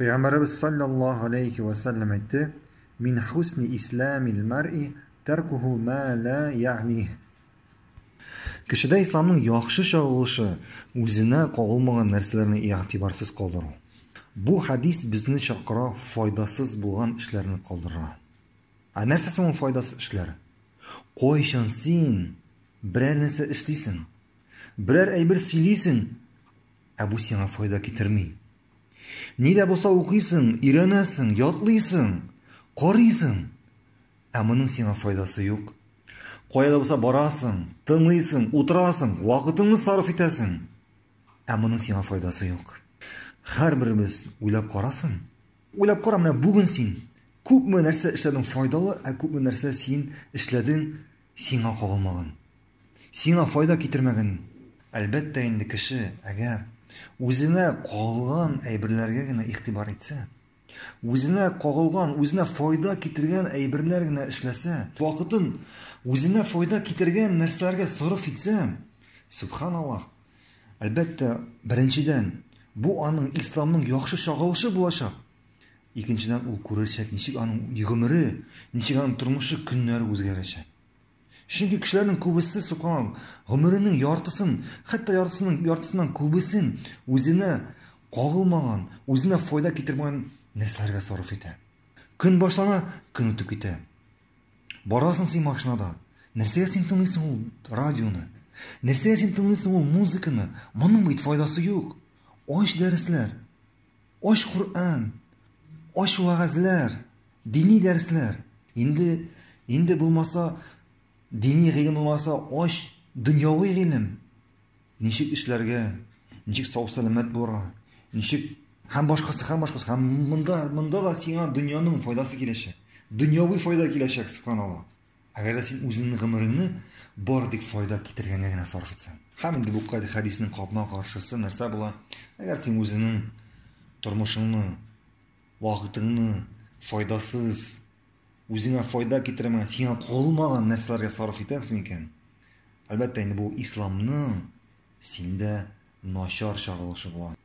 Peygamberimiz sallallahu aleyhi ve sellem etti. Min husni islamil mer'i terkuhu ma la ya'nih. Kişide İslam'ın yaxşı şağılışı, özüne qoğulmağın nərsələrini etibarsız qaldırır. Bu hadis bizni şaqıra faydasız bulğan işlərini qaldırır. Nərsəsi onun faydasız işləri? Qoyşan sen, birər nəsə işləysin, birər əybir siləysin, bu sənə fayda getirmey. Nedə bolsa oxuysun, irənəsin, yatlayısın, qoruysun, bunun sənə faydası yox. Qoyada bolsa barasın, tınlıyısın, oturasın, vaqtını sarf etəsin. Bunun sənə faydası yox. Hər birimiz uylab qarasın. Uylab qara, mana bugün sen ko'pmi narsa ishladin faydalı, ko'pmi narsa sen ishladin senga qo'lmag'in. Senga foyda keltirmag'in. Albatta endi kishi agar o'zini qolgan aybrlargagina iqtibor etsa, o'zini qolgan, o'zini foyda keltirgan aybrlargina ishlasa, vaqtin o'zini foyda keltirgan narsalarga sarf etsa, subhanalloh. Albatta birinchidan bu onun islomning yaxshi shog'ilishi bo'lacaq. İkinciden o kurulacak, neçik anın yığımırı, neçik anın turmuşu günleri özgerecek. Çünkü kişilerin kubisi sokan, ömrünün yartısın, hatta yartısından kubisin, özüne qoğulmağın, özüne fayda getirmağın neslerge sarf ete. Kün başlana, kün ötüp ete. Barasın sen maşinada, nerseye sen tınlısın ol radyonu, nerseye sen tınlısın ol muzikini, bunun hiç faydası yok. Aş dersler, aş Kur'an, aş vaazlar, dini dersler. Şimdi bulmasa, dini ilim bulmasa, aş dünyavi ilim. Neşik işlerge, neşik sağ-salamet bora, neşik hem başkası. Hem bunda da sana dünyanın faydası gelişe. Dünyavi fayda gelişe, subhanallah. Eğer de sen uzun gümrünü, bardik fayda getirgenlerine sarf etsen. Hem de bu kadar hadisinin kapına karşısı, nerse bula, eğer sen uzunun turmuşunu, vaqtını faydasız, özüne fayda getirmə, sənə qoyulmağın nərsələrə sarf etəsən ikən. Əlbəttə indi bu İslamın səndə naşar şağılışı var.